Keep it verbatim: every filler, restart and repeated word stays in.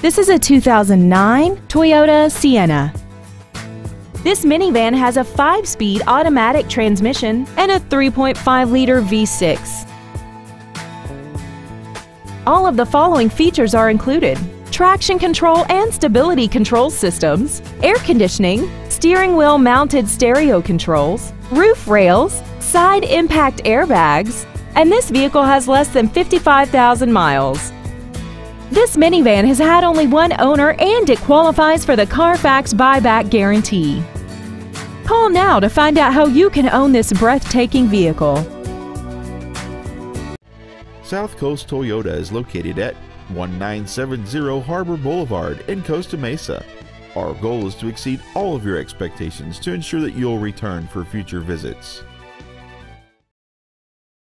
This is a two thousand nine Toyota Sienna. This minivan has a five-speed automatic transmission and a three point five liter V six. All of the following features are included: traction control and stability control systems, air conditioning, steering wheel mounted stereo controls, roof rails, side impact airbags, and this vehicle has less than fifty-five thousand miles. This minivan has had only one owner and it qualifies for the Carfax buyback guarantee. Call now to find out how you can own this breathtaking vehicle. South Coast Toyota is located at nineteen seventy Harbor Boulevard in Costa Mesa. Our goal is to exceed all of your expectations to ensure that you'll return for future visits.